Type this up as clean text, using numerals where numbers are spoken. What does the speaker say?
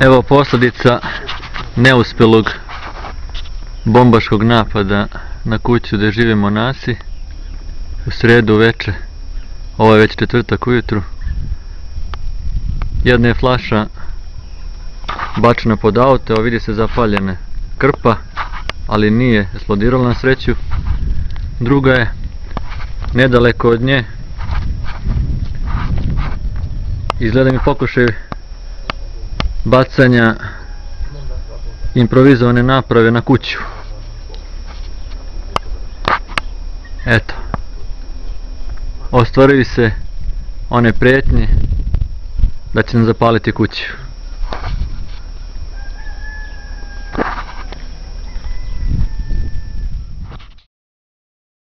Evo posljedica neuspjelog bombaškog napada na kuću gdje žive monasi u srijedu veče. Ovo je već četvrtak ujutru. Jedna je flaša bačena pod auto, evo vidi se zapaljene krpa, ali nije eksplodirala na sreću. Druga je nedaleko od nje. Izgleda mi pokušaj bacanja improvizovane naprave na kuću. Eto, ostvaruju se one prijetnje da će nam zapaliti kuću.